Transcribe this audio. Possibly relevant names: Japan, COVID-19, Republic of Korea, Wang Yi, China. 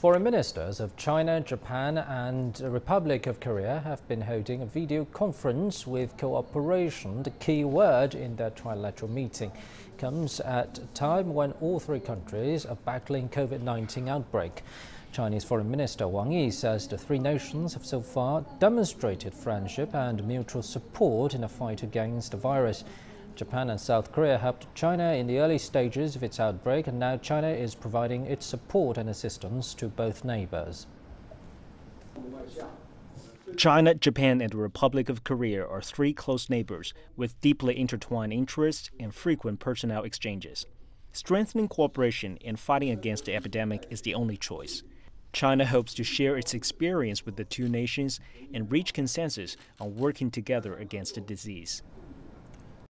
Foreign ministers of China, Japan and the Republic of Korea have been holding a video conference with cooperation, the key word in their trilateral meeting. It comes at a time when all three countries are battling COVID-19 outbreak. Chinese Foreign Minister Wang Yi says the three nations have so far demonstrated friendship and mutual support in a fight against the virus. Japan and South Korea helped China in the early stages of its outbreak, and now China is providing its support and assistance to both neighbors. China, Japan and the Republic of Korea are three close neighbors with deeply intertwined interests and frequent personnel exchanges. Strengthening cooperation and fighting against the epidemic is the only choice. China hopes to share its experience with the two nations and reach consensus on working together against the disease.